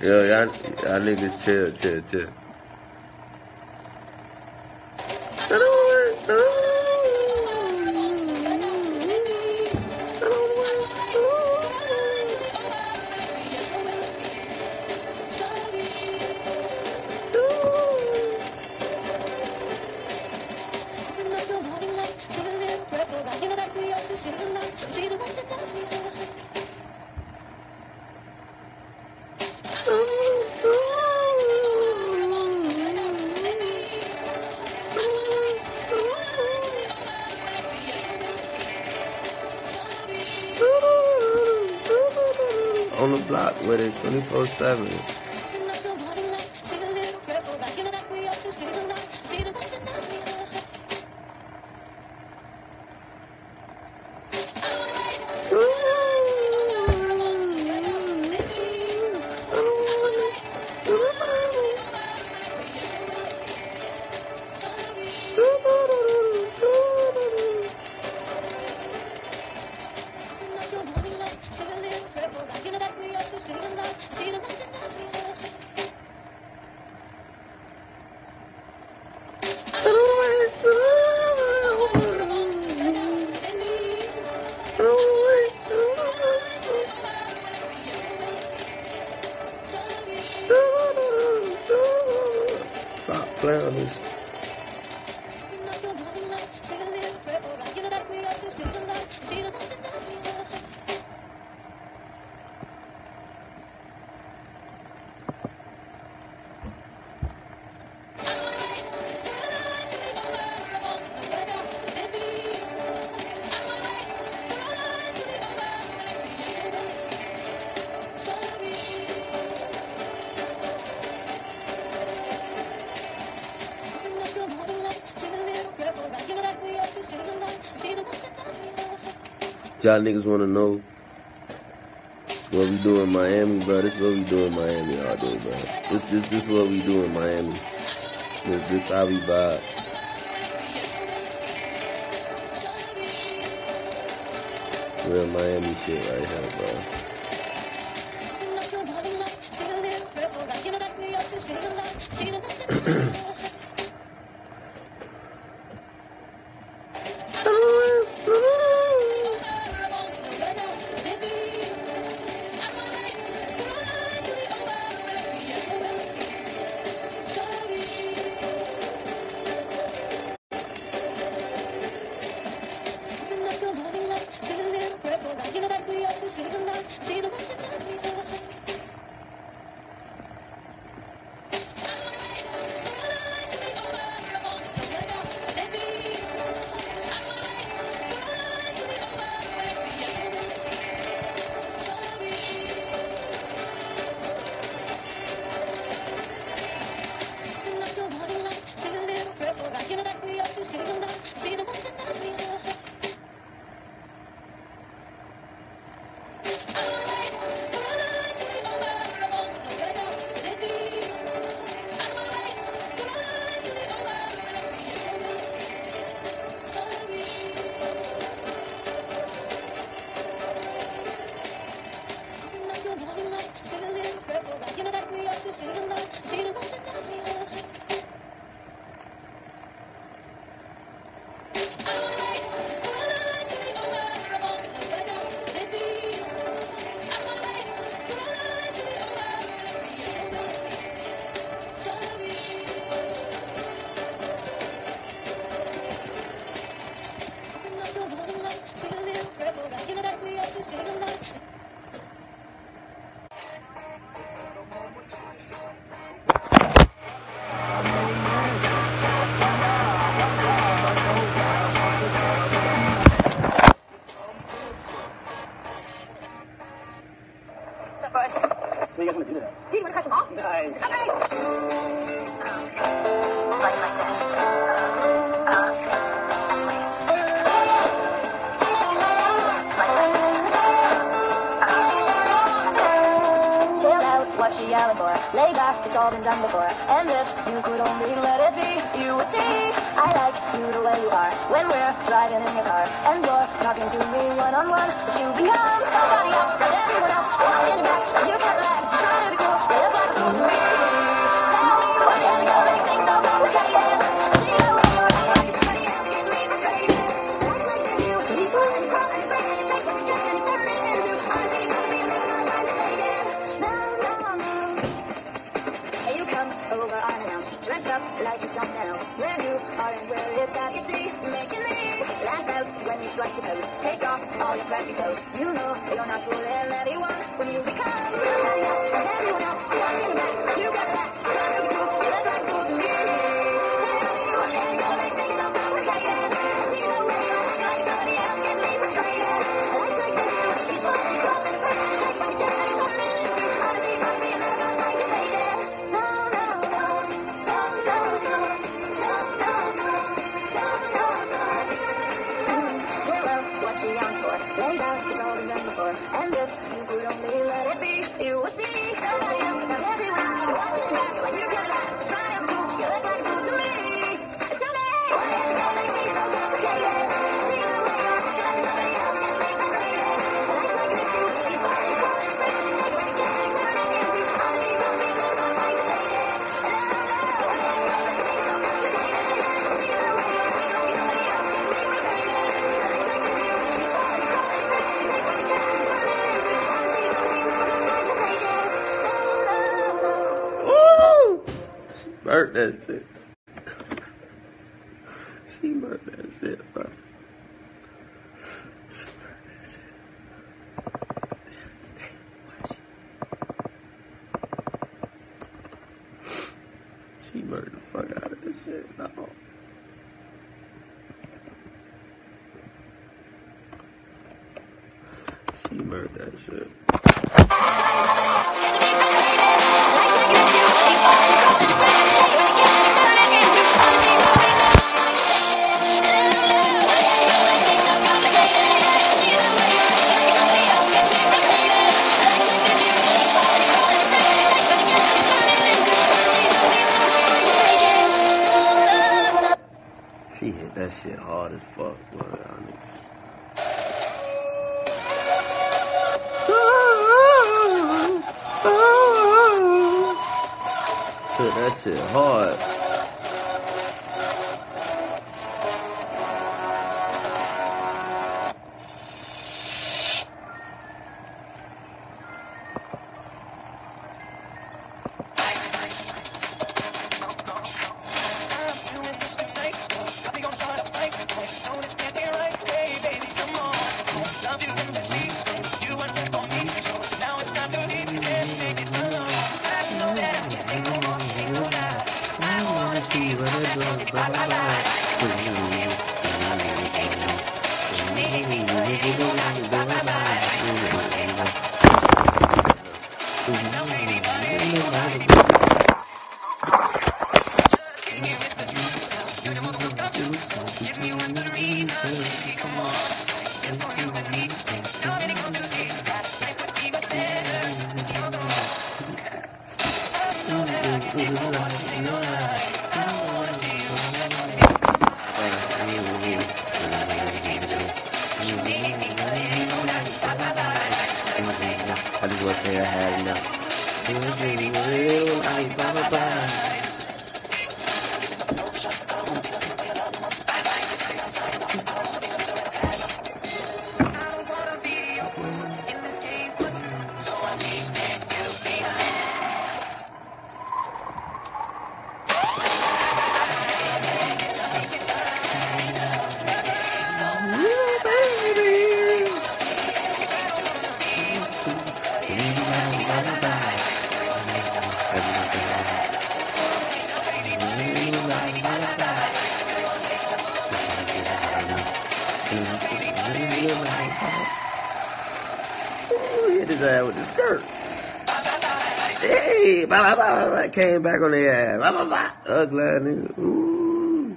Yo, y'all niggas chill. On the block with it 24/7. Stop playing on this. Y'all niggas want to know what we do in Miami, bro. This is what we do in Miami all day, bro. This is what we do in Miami. This is how we vibe. Real Miami shit right here, bro. Nice. Okay. Place like this. That's what it is. Place like this. watch the allegor. Lay back, it's all been done before. And if you could only let it be, you would see I like you the way you are. When we're driving in your car and you're talking to me one-on-one, but you become somebody else and everyone else walks in your back and you can't relax. You're trying to be cool, they look like a fool to me. Tell me where can we go, make things so complicated. See the way you act like somebody else gets me frustrated. Acts like there's you, and you pull and you crawl and you break and you take what you get and you turn it into. Honestly, you come to me and make my mind deflated. No. Hey, you come over unannounced, dressed up like you're someone else. Where you are and where it's at, you see, you make it leave. Laugh out when you strike your pose. Take off all your crappy clothes. You know you're not fooling anyone when you become somebody else and everyone else watching back. You got that. Trying to be cool, you look like a fool to me. Tell me what can you make things so complicated. I see the way you act like somebody else gets me frustrated. Life's like this, you keep on and cough and break and take what you get and turn it into. Honestly, honestly, I'm never gonna find you later. She on for, laid out, it's all been done before. And if you could only let it be, you will see somebody else and everyone else. You're watching back like you can relax. You're trying to be cool, you look like a fool to me. And tell me, why can't you go make things so complicated? See the way you act like somebody else gets me frustrated. And acts like there's you, you fall and you crawl and you break and you take what you get and you turn it into. Honestly, most people are gonna find you later. And I don't know, why can't you go make things so complicated? See the way you act like somebody else gets me frustrated. Burnt that shit. She burnt that shit, bro. She burnt that shit. Damn, she burnt the fuck out of this shit, no. She burnt that shit. She hit that shit hard as fuck, bro, honest. Hit that shit hard. With the skirt. Hey, blah, blah, blah, blah, came back on the ass. Blah, blah, blah. Ugly nigga. Ooh.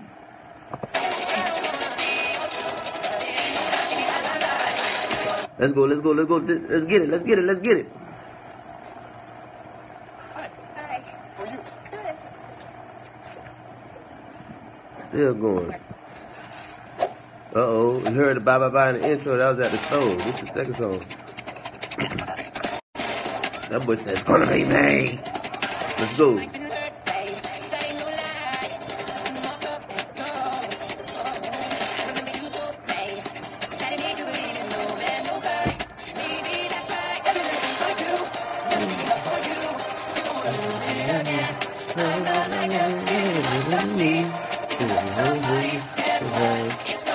Let's go, let's go, let's go. Let's get it, let's get it, let's get it. Still going. Uh-oh, you heard the bye-bye-bye in the intro. That was at the store. This is the second song. That boy says, it's gonna be me. Let's go.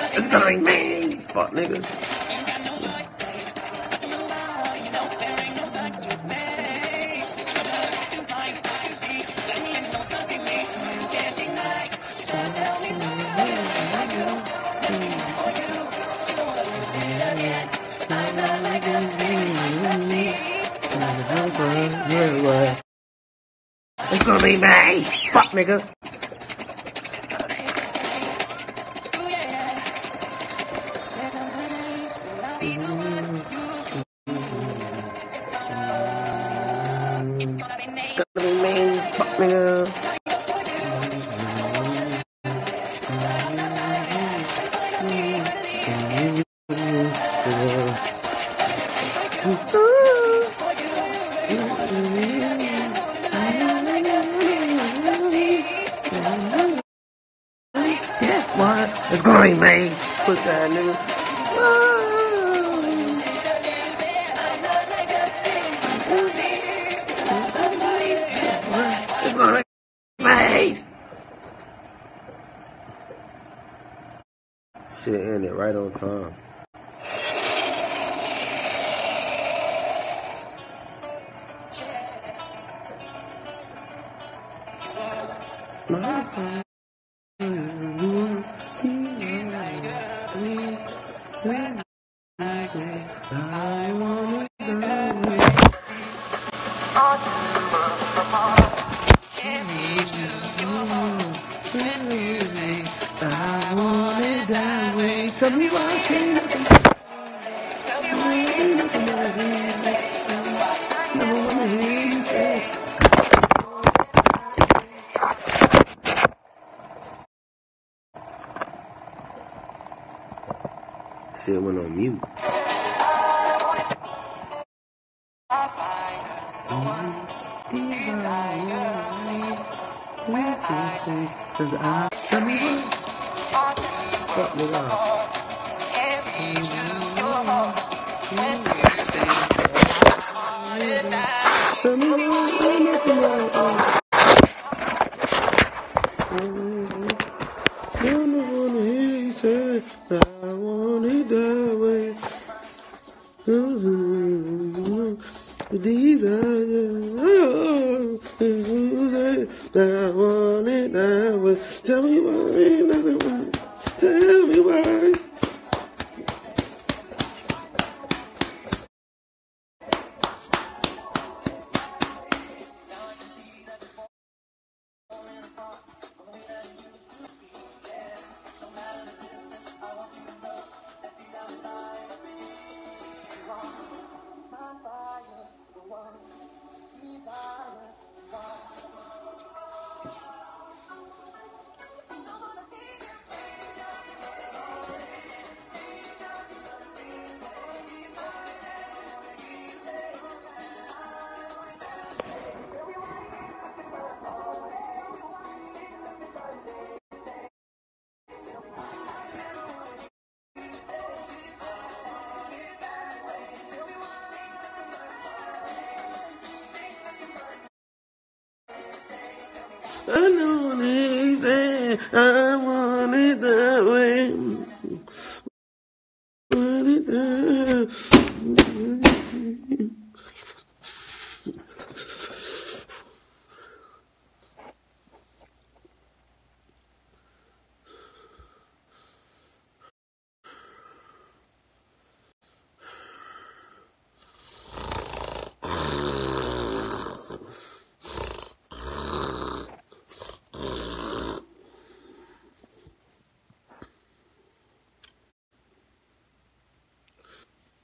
It's gonna be me. Fuck, nigga. It's gonna be me. Fuck, nigga. Guess what? It's gonna be me. Push that, nigga. It's gonna be me. Shit ended right on time. My when I say I want to go. Tell me why can't nothing. Tell me why ain't nothing but easy. Tell me why no one is easy. It went on mute. I want it that way. I want it that way. Tell me why ain't nothing right. Tell me why. I know what they say, I want it that way. Want it that way.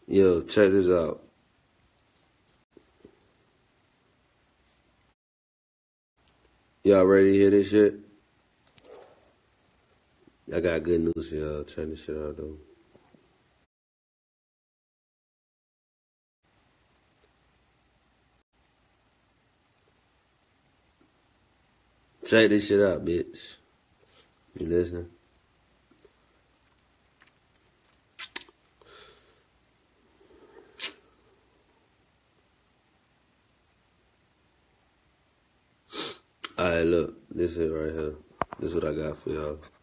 Yo, check this out. Y'all ready to hear this shit? I got good news for y'all. Turn this shit out, though. Check this shit out, bitch. You listening? Alright, look. This is it right here. This is what I got for y'all.